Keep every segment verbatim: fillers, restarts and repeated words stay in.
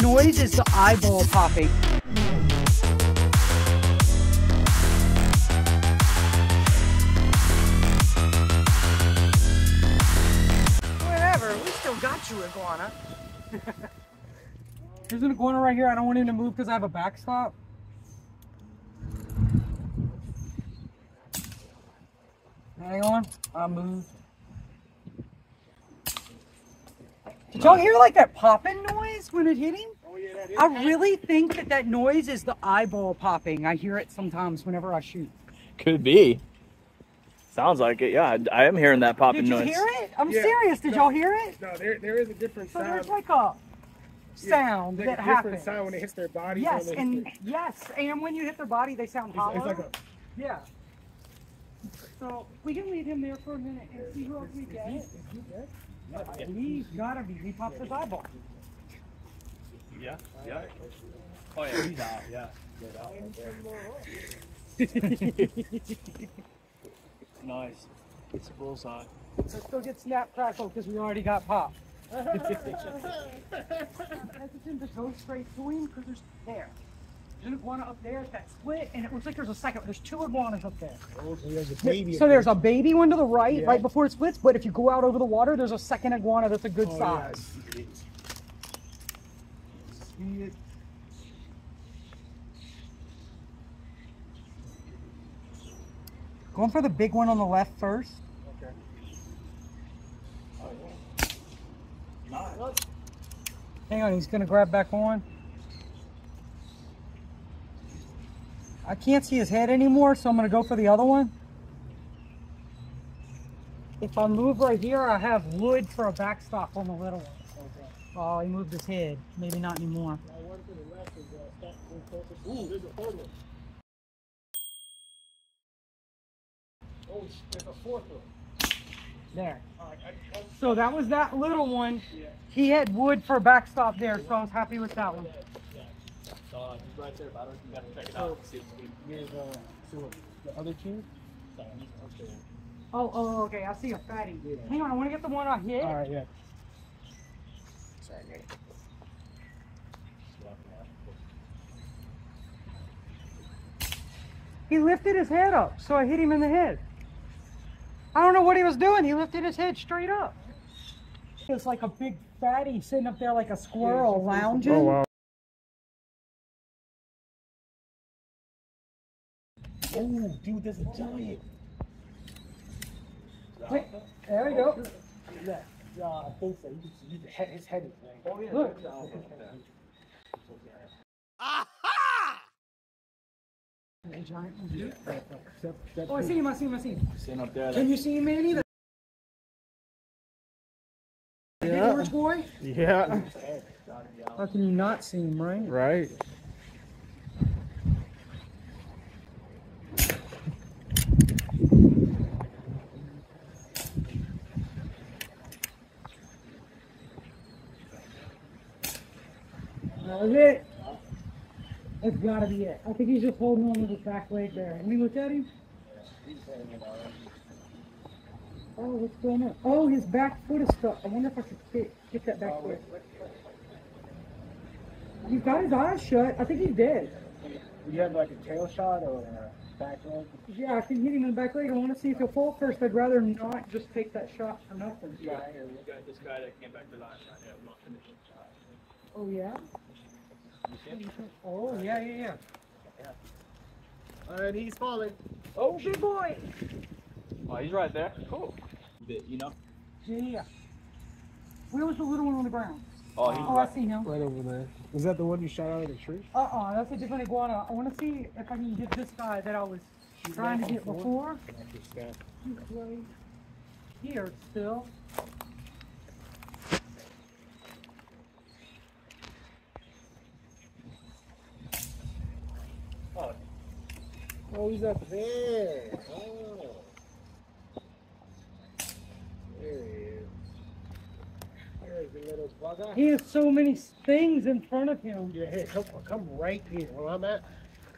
Noise is the eyeball popping. Whatever, we still got you, Iguana. There's an Iguana right here. I don't want him to move because I have a backstop. Hang on, I moved. Did y'all hear like that popping noise when it hit him? Oh, yeah, that is. I really think that that noise is the eyeball popping. I hear it sometimes whenever I shoot. Could be. Sounds like it. Yeah, I, I am hearing that popping noise. Did you noise. hear it? I'm yeah. serious. Did no, y'all hear it? No, there, there is a different so sound. So there's like a sound yeah, like that a happens. Different sound when it hits their body. Yes, and their... yes, and when you hit their body, they sound it's, hollow. It's like a... Yeah. So we can leave him there for a minute and see who else we get. Yeah. He's gotta be. He pops his eyeball. Yeah, yeah. Oh yeah, he's out. Yeah. Nice. It's a bullseye. Let's go get snap crackle because we already got pop. I'm hesitant to go straight to him because there's there. There's an iguana up there. That split, and it looks like there's a second. There's two iguanas up there. Oh, so there's a baby. So there's a baby one to the right, yeah. right before it splits. But if you go out over the water, there's a second iguana that's a good oh, size. Yeah, see it. Going for the big one on the left first. Okay. Oh, yeah. Nice. Hang on, he's gonna grab back on. I can't see his head anymore, so I'm going to go for the other one. If I move right here, I have wood for a backstop on the little one. Okay. Oh, he moved his head. Maybe not anymore. Ooh. Oh, there's a fourth one. There. So that was that little one. He had wood for a backstop there, so I was happy with that one. Uh, he's right there, but I don't think you gotta check it out. See Here's uh, so the other two. Oh, oh, okay. I see a fatty. Yeah. Hang on, I want to get the one I hit. All right, yeah. Sorry, Nate. He lifted his head up, so I hit him in the head. I don't know what he was doing. He lifted his head straight up. It's like a big fatty sitting up there like a squirrel yeah, lounging. Oh, wow. Oh, dude, there's a giant. Wait, there we go. Yeah, yeah, I think so. You can see his head is there. Oh, yeah. Look. Aha! A giant one. Oh, I see him, I see him, I see him. He's sitting up there. Can you see him, Manny? The yeah. Big boy? Yeah. How can you not see him, right? Right. That was it. That's gotta be it. I think he's just holding on with his back leg there. Have we looked at him? Oh, what's going on? Oh, his back foot is stuck. I wonder if I could fit, get that back foot. He's got his eyes shut. I think he's dead. Do you have like a tail shot or a back leg? Yeah, I can hit him in the back leg. I want to see if he'll fall first. I'd rather not just take that shot for nothing. You got this guy that came back to the last shot. Yeah, I'm not finishing the shot. Oh, yeah? Oh, yeah, yeah, yeah. yeah. Alright, he's falling. Oh, big boy! Oh, he's right there. Cool. Bit, you know? Yeah. Where was the little one on the ground? Oh, he's oh right. I see him. Right over there. Was that the one you shot out of the tree? Uh-uh, that's a different iguana. I want to see if I can get this guy that I was trying to get before. here still. Oh, oh he's up there. Oh. There he is. There's the little bugger. He has so many things in front of him. Yeah, hey, come, come right here where I'm at.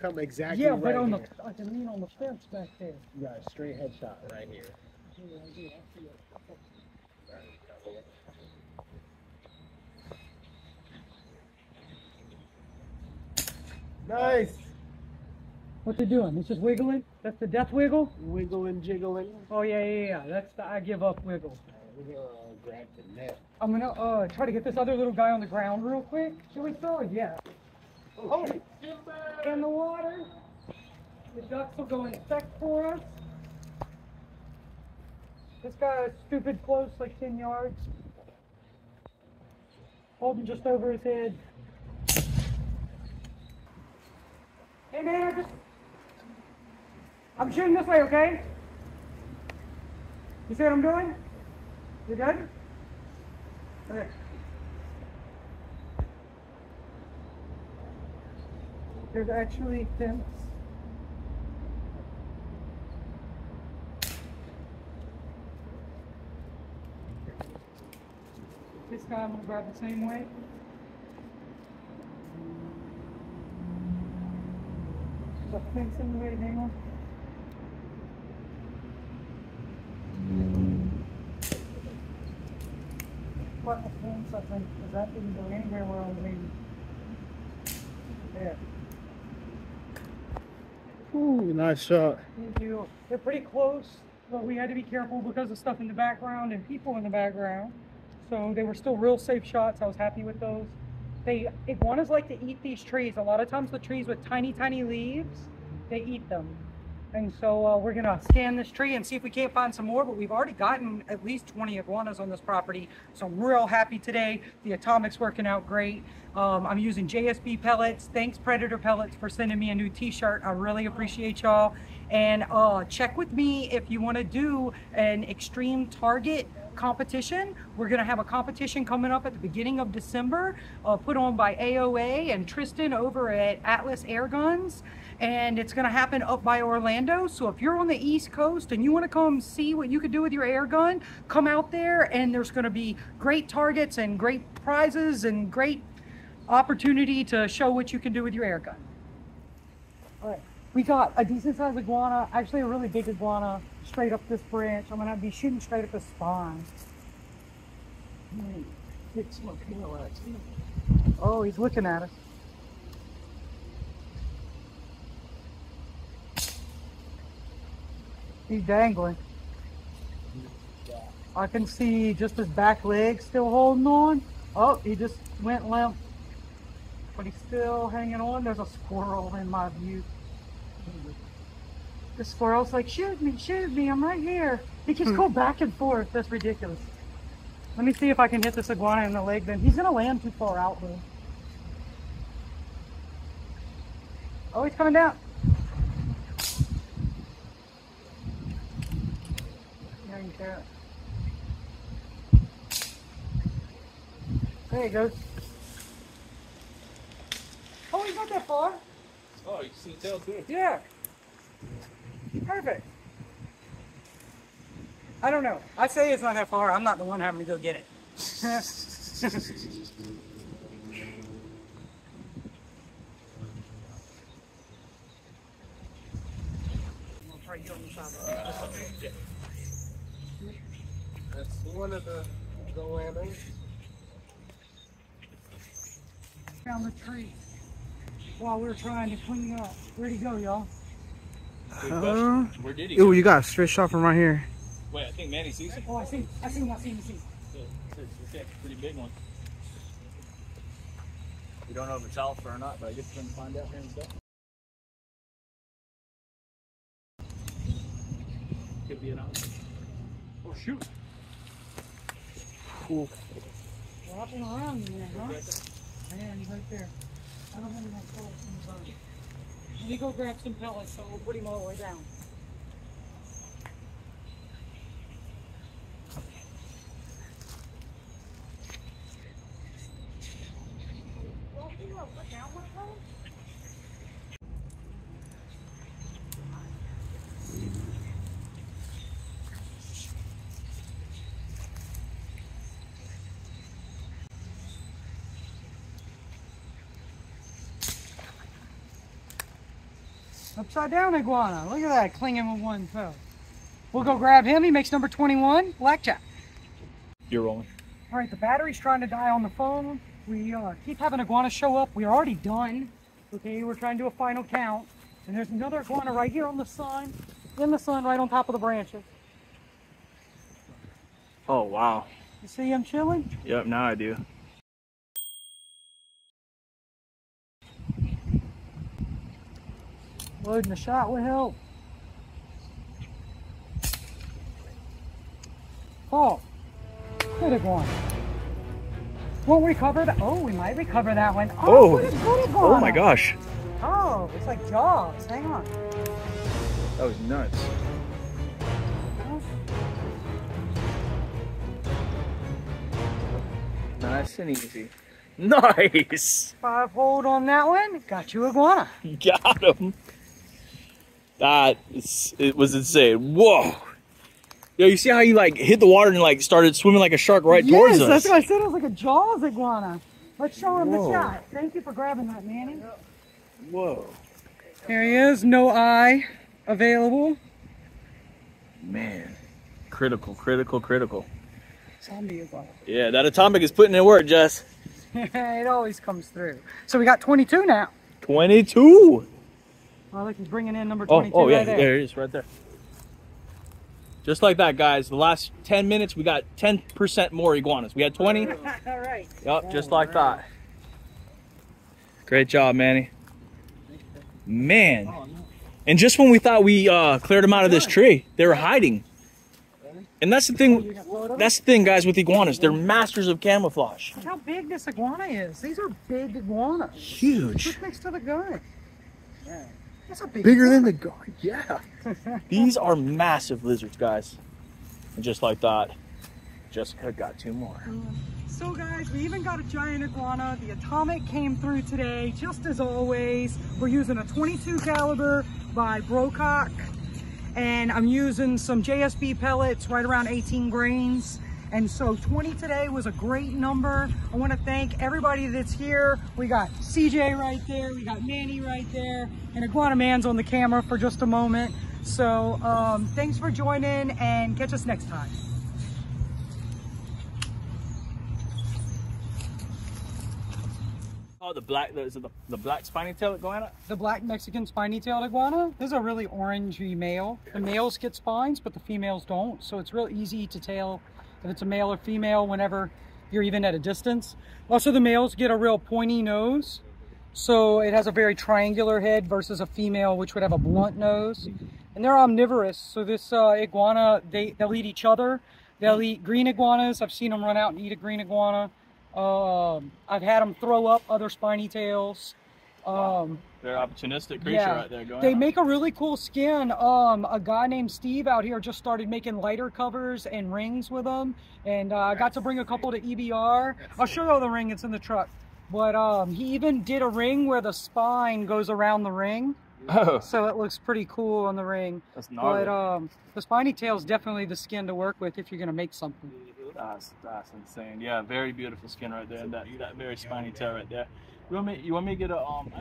Come exactly yeah, right on the, here. I can lean on the fence back there. You got a straight headshot right here. Nice! What they doing? It's just wiggling? That's the death wiggle? Wiggling, jiggling. Oh yeah, yeah, yeah. That's the I give up wiggle. We're gonna uh, grab the net. I'm gonna uh, try to get this other little guy on the ground real quick. Should we throw it? Yeah. Oh, in the water. The ducks will go insect for us. This guy is stupid close, like ten yards. Hold him just over his head. Hey man, I just... I'm shooting this way, okay? You see what I'm doing? You good? Okay. There's actually fence. This guy I'm gonna grab the same way. There's a fence in the way, hang on. What a fence, I think, because that didn't go anywhere where I was leaving. There. Ooh, nice shot. Thank you. They're pretty close, but we had to be careful because of stuff in the background and people in the background. So they were still real safe shots. I was happy with those. They iguanas like to eat these trees. A lot of times the trees with tiny, tiny leaves, they eat them. And so uh, we're gonna scan this tree and see if we can't find some more, but we've already gotten at least twenty iguanas on this property. So I'm real happy today. The atomic's working out great. Um, I'm using J S B pellets. Thanks Predator Pellets for sending me a new t-shirt. I really appreciate y'all. And uh, check with me if you wanna do an extreme target competition. We're gonna have a competition coming up at the beginning of December, uh, put on by A O A and Tristan over at Atlas Airguns. And it's gonna happen up by Orlando. So if you're on the East Coast and you wanna come see what you could do with your air gun, come out there and there's gonna be great targets and great prizes and great opportunity to show what you can do with your air gun. All right, we got a decent sized iguana, actually a really big iguana, straight up this branch. I'm gonna be shooting straight at the spawn. Oh, he's looking at us. He's dangling. I can see just his back leg still holding on. Oh, he just went limp. But he's still hanging on. There's a squirrel in my view. The squirrel's like, shoot me, shoot me, I'm right here. He keeps going back and forth. That's ridiculous. Let me see if I can hit this iguana in the leg then. He's gonna land too far out though. Oh, he's coming down. There he goes. Oh, he's not that far. Oh, you can see the tail too. Yeah. Perfect. I don't know. I say it's not that far. I'm not the one having to go get it. I'm gonna try you on the side. That's one of the iguanas. Found the tree while we were trying to clean up. Where'd he go, y'all? Uh, Where did he go? Ooh, you got a straight shot from right here. Wait, I think Manny sees him. Oh, I see. I see him. I see him. I see him. It's a pretty big one. We don't know if it's alpha or not, but I guess we're going to find out here in a second. Could be an alpha. Oh, shoot. Cool. Walking around there, huh? Man, he's right there. I don't have enough pellets in the body. Let me go grab some pellets so we'll put him all the way down. Upside down iguana. Look at that, clinging with one toe. We'll go grab him. He makes number twenty-one, blackjack. You're rolling. All right, the battery's trying to die on the phone. We uh, keep having iguanas show up. We're already done. Okay, we're trying to do a final count. And there's another iguana right here on the sun, in the sun, right on top of the branches. Oh, wow. You see him chilling? Yep, now I do. Loading the shot would help. Oh, good iguana. Won't recover that. Oh, we might recover that one. Oh, oh, good, good iguana. Oh my gosh. Oh, it's like jaws. Hang on. That was nuts. Oh. Nice and easy. Nice. Five hold on that one. Got you iguana. Got him. That is, it was insane. Whoa. Yo, you see how he like hit the water and like started swimming like a shark right yes, towards us? That's what I said. It was like a jaws iguana. Let's show him Whoa. the shot. Thank you for grabbing that, Manny. Whoa. There he is. No eye available. Man. Critical, critical, critical. Zombie iguana. Yeah, that atomic is putting in work, Jess. It always comes through. So we got twenty-two now. twenty-two. Well, look, he's bringing in number twenty-two. Oh, oh yeah, right there. There it is, right there. Just like that, guys. The last ten minutes, we got ten percent more iguanas. We had twenty. All right. Yep, just like that. Great job, Manny. Man. And just when we thought we uh, cleared them out of this tree, they were hiding. And that's the thing. That's the thing, guys, with iguanas. They're masters of camouflage. Look how big this iguana is. These are big iguanas. Huge. Look next to the guy. Yeah. That's a big Bigger one. than the guard, yeah. These are massive lizards, guys. And just like that, Jessica got two more. Um, so guys, we even got a giant iguana. The atomic came through today, just as always. We're using a twenty-two caliber by Brocock. And I'm using some J S B pellets, right around eighteen grains. And so twenty today was a great number. I want to thank everybody that's here. We got C J right there. We got Manny right there. And Iguana Man's on the camera for just a moment. So um, thanks for joining and catch us next time. Oh, the black, is it the, the black spiny-tailed iguana? The black Mexican spiny-tailed iguana. This is a really orangey male. The males get spines, but the females don't. So it's real easy to tell if it's a male or female whenever you're even at a distance. Also, the males get a real pointy nose, so it has a very triangular head versus a female which would have a blunt nose. And they're omnivorous, so this uh, iguana, they, they'll eat each other. They'll eat green iguanas. I've seen them run out and eat a green iguana. Um, I've had them throw up other spiny tails. Um, wow. They're an opportunistic creature yeah. right there. Going they on. make a really cool skin. Um, a guy named Steve out here just started making lighter covers and rings with them. And I uh, got to bring a couple to E B R. That's I'll show you the ring. It's in the truck. But um, he even did a ring where the spine goes around the ring. Oh. So it looks pretty cool on the ring. That's gnarly. But um, the spiny tail is definitely the skin to work with if you're going to make something. That's, that's insane. Yeah, very beautiful skin right there. That, that very spiny tail right there. You want me, you want me to get a... Um...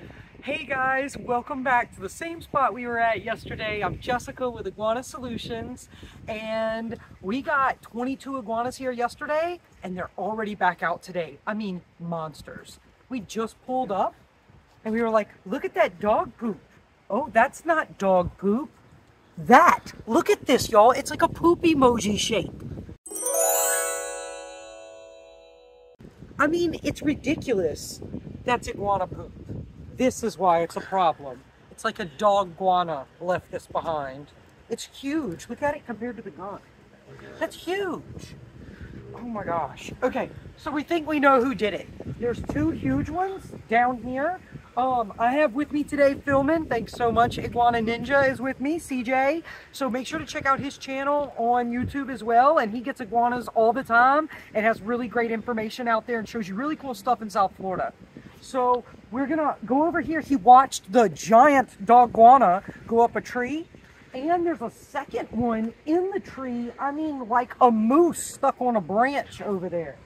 Hey guys, welcome back to the same spot we were at yesterday. I'm Jessica with Iguana Solutions, and we got twenty-two iguanas here yesterday, and they're already back out today. I mean, monsters. We just pulled up, and we were like, look at that dog poop. Oh, that's not dog poop. That. Look at this, y'all. It's like a poop emoji shape. I mean, it's ridiculous. That's iguana poop. This is why it's a problem. It's like a dog guana left this behind. It's huge. Look at it compared to the gun. That's huge. Oh my gosh. Okay, so we think we know who did it. There's two huge ones down here. Um, I have with me today Filmen. Thanks so much. Iguana Ninja is with me, C J. So make sure to check out his channel on YouTube as well. And he gets iguanas all the time and has really great information out there and shows you really cool stuff in South Florida. So we're gonna go over here. He watched the giant dog guana go up a tree. And there's a second one in the tree. I mean, like a moose stuck on a branch over there.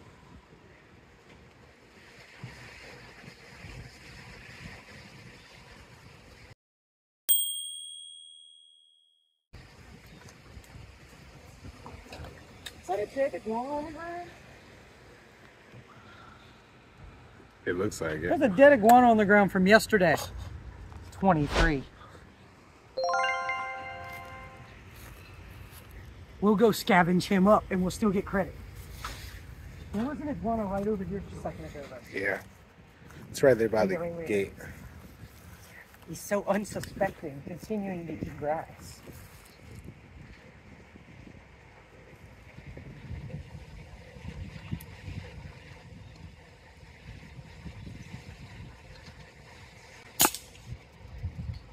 But it took as long as mine. It looks like it. There's a dead iguana on the ground from yesterday. twenty-three. We'll go scavenge him up and we'll still get credit. There was an iguana right over here just a second ago. Yeah. It's right there by the gate. He's so unsuspecting, continuing to eat grass.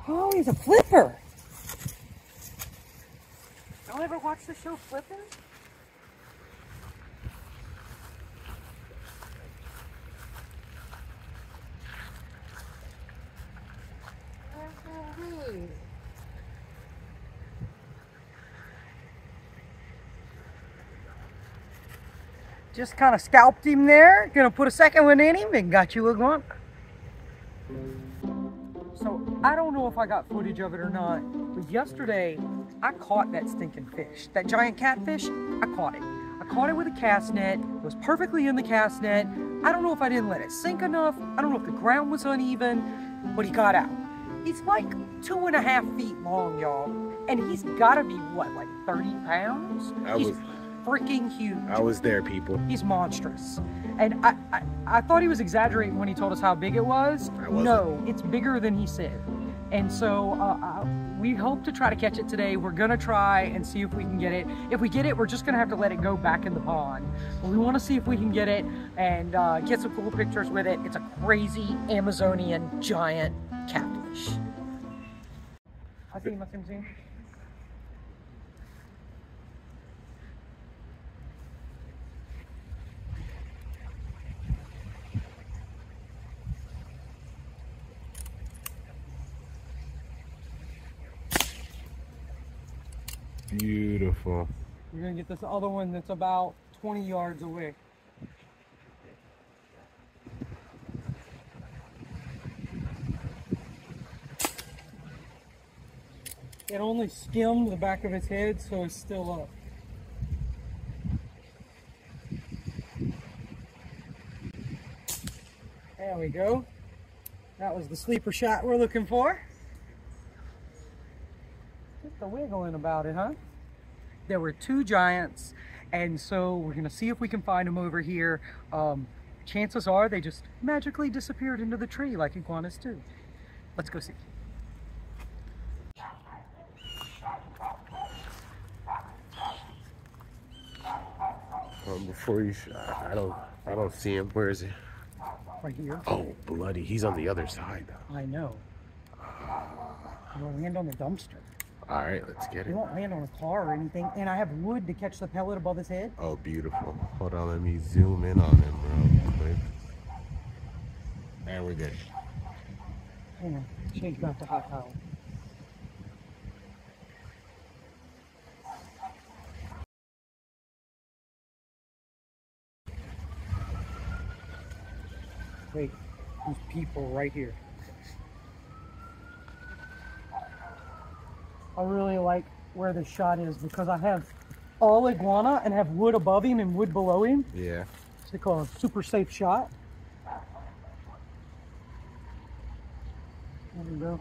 Oh, he's a flipper. Y'all ever watch the show Flipper? Just kind of scalped him there. Gonna put a second one in him and got you a iguana. So I don't know if I got footage of it or not, but yesterday I caught that stinking fish. That giant catfish, I caught it. I caught it with a cast net. It was perfectly in the cast net. I don't know if I didn't let it sink enough. I don't know if the ground was uneven, but he got out. He's like two and a half feet long, y'all. And he's gotta be, what, like thirty pounds? I he's was... freaking huge. I was there, people. He's monstrous. And I, I, I thought he was exaggerating when he told us how big it was. I wasn't. No, it's bigger than he said. And so uh, I, we hope to try to catch it today. We're gonna try and see if we can get it. If we get it, we're just gonna have to let it go back in the pond. But we wanna see if we can get it and uh, get some cool pictures with it. It's a crazy Amazonian giant catfish. I see him, I see him, I see him. Beautiful. We're gonna get this other one that's about twenty yards away. It only skimmed the back of his head, so it's still up. There we go. That was the sleeper shot we're looking for. Just a wiggling about it, huh? There were two giants, and so we're gonna see if we can find them over here. Um, chances are they just magically disappeared into the tree like iguanas do. Let's go see. Um, before you, I don't, I don't see him. Where is he? Right here. Oh, bloody! He's on the other side. I know. I'm gonna land on the dumpster. All right, let's get it. He won't land on a car or anything, and I have wood to catch the pellet above his head. Oh, beautiful. Hold on, let me zoom in on him real quick. There we go. Hang on, change back to hot towel. Wait, there's people right here. I really like where the shot is because I have all iguana and have wood above him and wood below him. Yeah. It's they call it a super safe shot. There we go.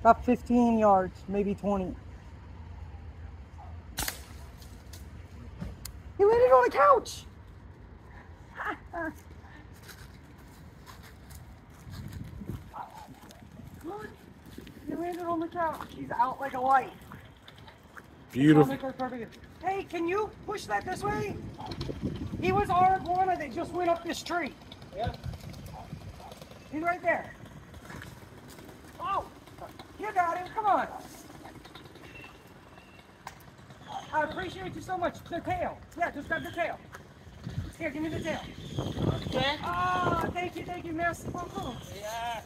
About fifteen yards, maybe twenty. He landed on the couch. He landed on the couch. He's out like a light. Beautiful. Hey, can you push that this way? He was our iguana that just went up this tree. Yeah. He's right there. Oh, you got him. Come on. I appreciate you so much. The tail. Yeah, just grab the tail. Here, give me the tail. Okay. Oh, thank you, thank you, miss. Oh, yeah.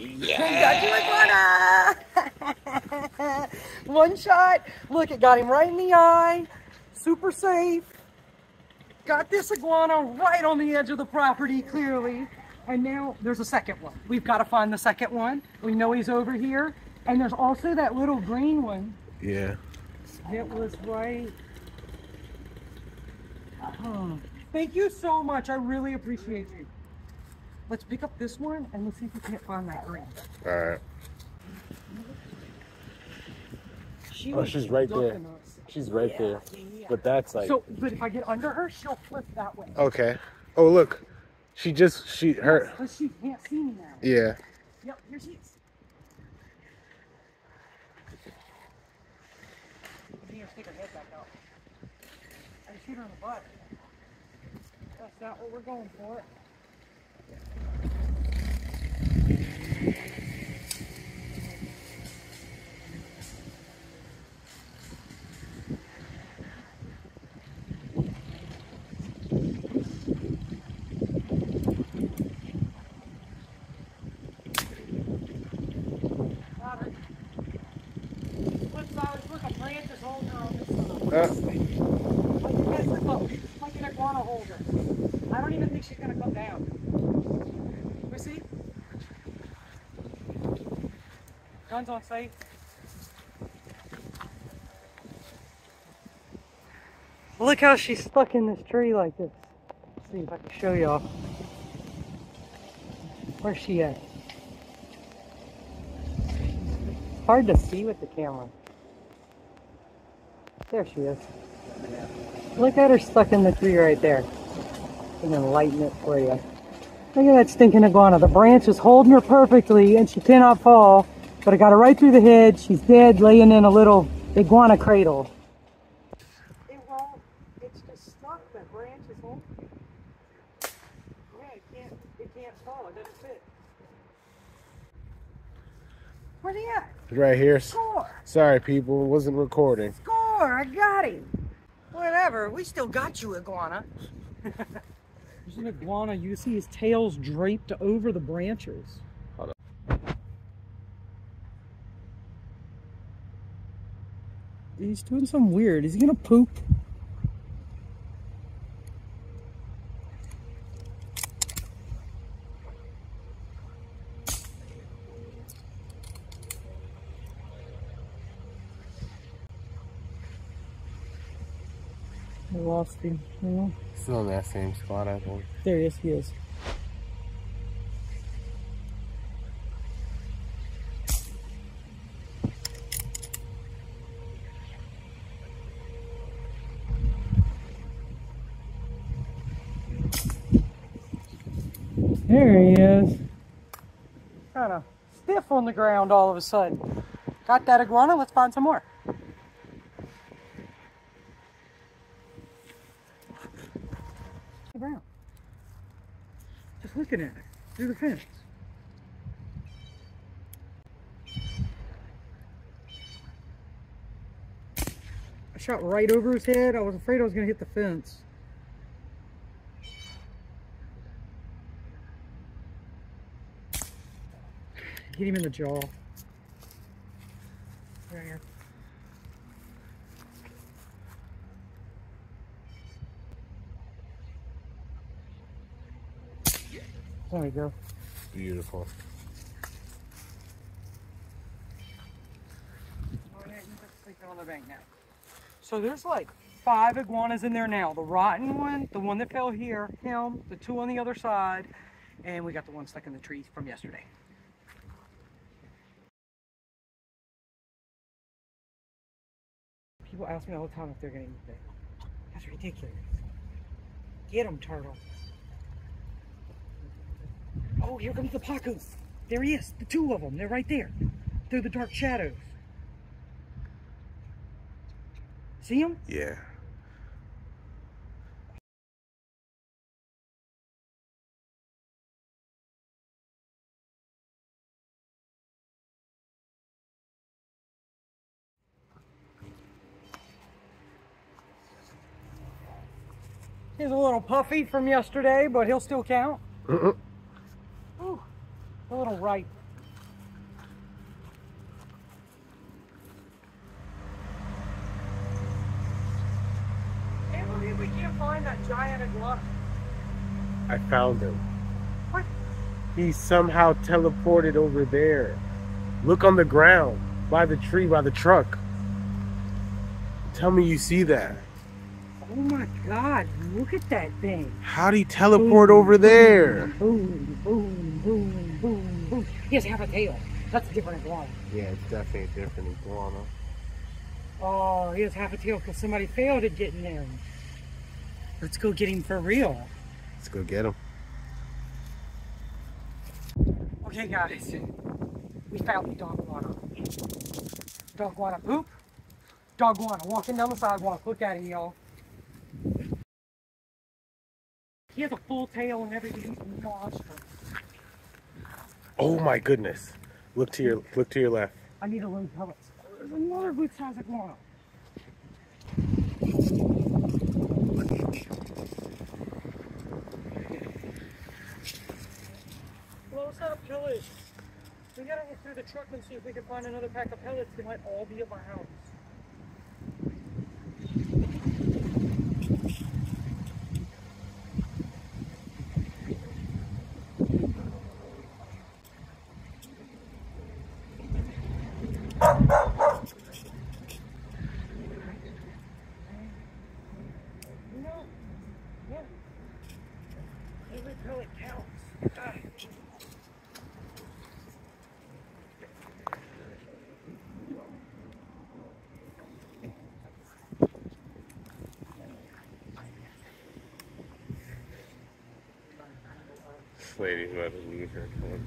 Yeah. Got you, iguana! One shot. Look, it got him right in the eye. Super safe. Got this iguana right on the edge of the property, clearly. And now there's a second one. We've got to find the second one. We know he's over here. And there's also that little green one. Yeah. That was right. Uh-huh. Thank you so much. I really appreciate you. Let's pick up this one and let's see if we can't find that ring. All right. She oh, she's right there. Us. She's right yeah, there. Yeah, yeah. But that's like. So, but if I get under her, she'll flip that way. Okay. Oh, look. She just, she, her. But she can't see me now. Yeah. Yep, here she is. I need her to stick her head back out. I shoot her in the butt. That's not what we're going for. Got her. What's that? Look, a branch is holding her on this side. Like a peasant boat. Like an iguana holder. I don't even think she's going to come down. We see? Guns on sight. Look how she's stuck in this tree like this. Let's see if I can show y'all. Where's she at? It's hard to see with the camera. There she is. Look at her stuck in the tree right there. I'm gonna lighten it for you. Look at that stinking iguana. The branch is holding her perfectly and she cannot fall. But I got her right through the head. She's dead, laying in a little iguana cradle. It won't. It's just stuck. The branch is holding it. Yeah, it can't. It can't fall. It doesn't fit. Where's he at? Right here. Score. Sorry, people. It wasn't recording. Score. I got him. Whatever. We still got you, iguana. There's an iguana. You see his tail's draped over the branches. He's doing something weird. Is he gonna poop? I lost him. You know? Still in that same spot, I think. There he is. He is. There he is. Kind of stiff on the ground all of a sudden. Got that iguana, let's find some more. Brown. Just looking at it through the fence. I shot right over his head. I was afraid I was going to hit the fence. Hit him in the jaw. There you go. There we go. Beautiful. So there's like five iguanas in there now. The rotten one, the one that fell here, him, the two on the other side, and we got the one stuck in the trees from yesterday. People ask me all the time if they're going to eat that. That's ridiculous. Get them, turtle. Oh, here comes the Pacu. There he is. The two of them. They're right there. Through the dark shadows. See him? Yeah. He's a little puffy from yesterday, but he'll still count. Uh-uh. Ooh, a little ripe. Can't believe we can't find that giant iguana. I found him. What? He somehow teleported over there. Look on the ground, by the tree, by the truck. Tell me you see that. Oh my God, look at that thing. How'd he teleport boom, over there? Boom, boom, boom, boom, boom. He doesn't have a tail. That's a different iguana. Yeah, it's definitely a different iguana. Oh, he doesn't have a tail because somebody failed at getting there. Let's go get him for real. Let's go get him. Okay, guys. We found the dog iguana. Dog iguana poop. Dog iguana walking down the sidewalk. Look at him, y'all. He has a full tail and everything. Oh my goodness! Look to your look to your left. I need to load pellets. There's another good size iguana. Load up pellets. We gotta get through the truck and see if we can find another pack of pellets. They might all be at my house. Lady who had to lose her phone.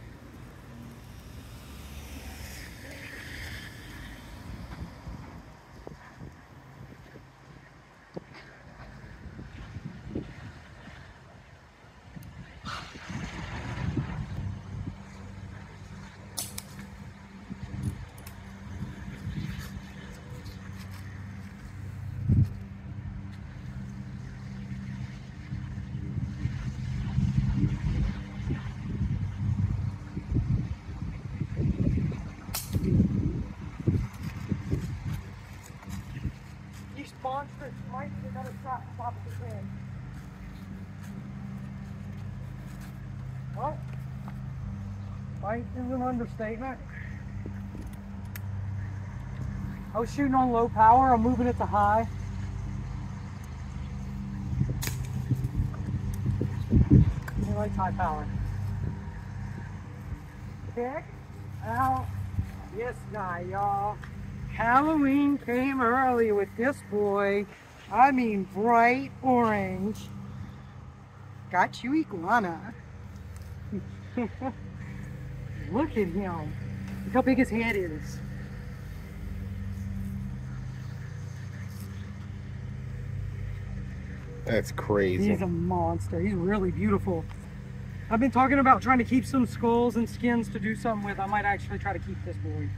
Well, bite is an understatement. I was shooting on low power, I'm moving it to high. He likes high power. Check out this guy, y'all. Halloween came early with this boy. I mean bright orange. Got you iguana. Look at him. Look how big his head is. That's crazy. He's a monster. He's really beautiful. I've been talking about trying to keep some skulls and skins to do something with. I might actually try to keep this boy.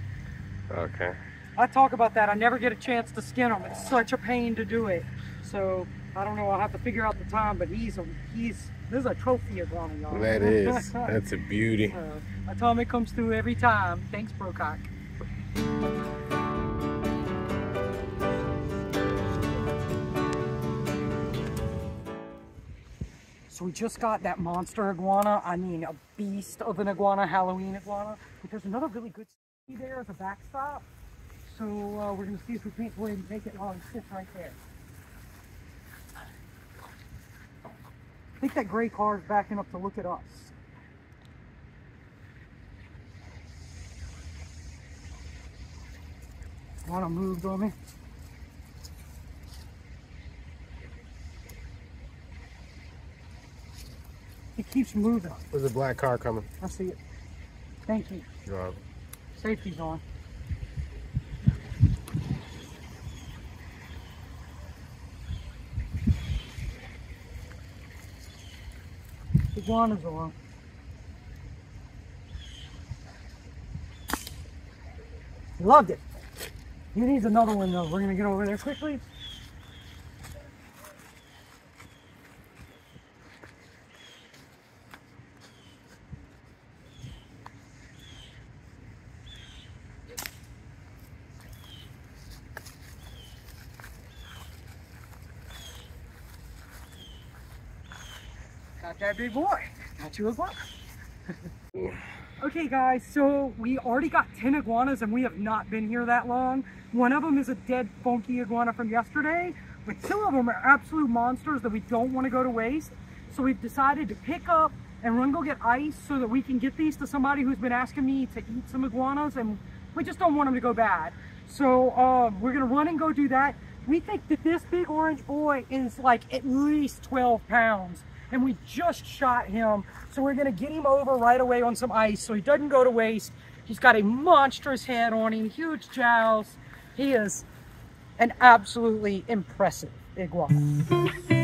Okay. I talk about that. I never get a chance to skin him. It's such a pain to do it. So I don't know. I'll have to figure out the time. But he's a, he's this is a trophy iguana, y'all. That is. That's a beauty. Uh, I tell him it comes through every time. Thanks, Brocock. So we just got that monster iguana. I mean, a beast of an iguana, Halloween iguana. But there's another really good see there as a backstop. So uh, we're going to see if we can't go ahead and make it while it sits right there. I think that gray car is backing up to look at us. Want to move on me? It keeps moving. There's a black car coming. I see it. Thank you. You're welcome. Safety's on. Iguanas are. Loved it. He needs another one though. We're gonna get over there quickly. Got that big boy. Got you a book. Okay guys, so we already got ten iguanas and we have not been here that long. One of them is a dead funky iguana from yesterday, but two of them are absolute monsters that we don't want to go to waste. So we've decided to pick up and run go get ice so that we can get these to somebody who's been asking me to eat some iguanas, and we just don't want them to go bad. So uh, we're gonna run and go do that. We think that this big orange boy is like at least twelve pounds. And we just shot him, so we're gonna get him over right away on some ice so he doesn't go to waste. He's got a monstrous head on him, huge jowls. He is an absolutely impressive iguana.